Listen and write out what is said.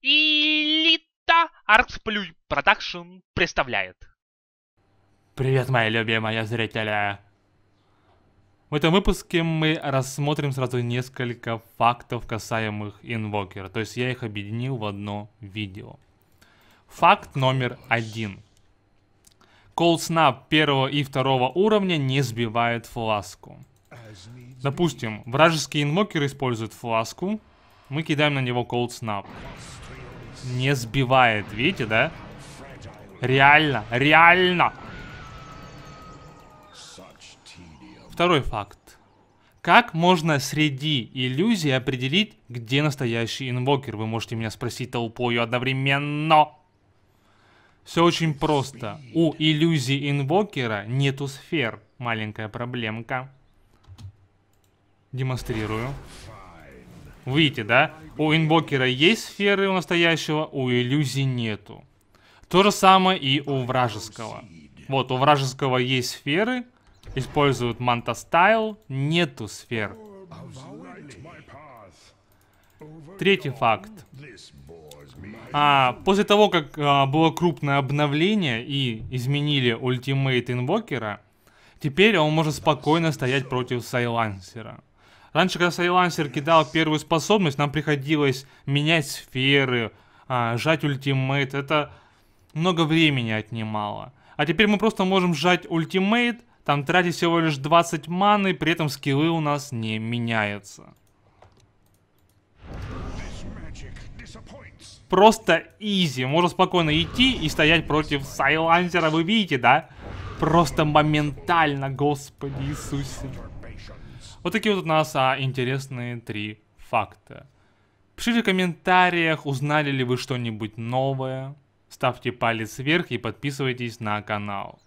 Элита ArxPlay Production представляет. Привет, мои любимые зрители. В этом выпуске мы рассмотрим сразу несколько фактов, касаемых инвокера. То есть я их объединил в одно видео. Факт номер один. Колдснап 1 и 2 уровня не сбивает фласку. Допустим, вражеские инвокеры используют фласку. Мы кидаем на него колдснап. Не сбивает, видите, да? Реально! Второй факт. Как можно среди иллюзий определить, где настоящий инвокер? Вы можете меня спросить толпою одновременно. Все очень просто. У иллюзии инвокера нету сфер. Маленькая проблемка. Демонстрирую. Видите, да? У инвокера есть сферы у настоящего, у иллюзии нету. То же самое и у вражеского. Вот, у вражеского есть сферы, используют манта-стайл, нету сфер. Третий факт. После того, как было крупное обновление и изменили ультимейт инвокера, теперь он может спокойно стоять против сайлансера. Раньше, когда сайлансер кидал первую способность, нам приходилось менять сферы, жать ультимейт. Это много времени отнимало. А теперь мы просто можем жать ультимейт, там тратить всего лишь 20 маны, при этом скиллы у нас не меняются. Просто изи. Можно спокойно идти и стоять против сайлансера. Вы видите, да? Просто моментально, Господи Иисусе. Вот такие вот у нас интересные три факта. Пишите в комментариях, узнали ли вы что-нибудь новое. Ставьте палец вверх и подписывайтесь на канал.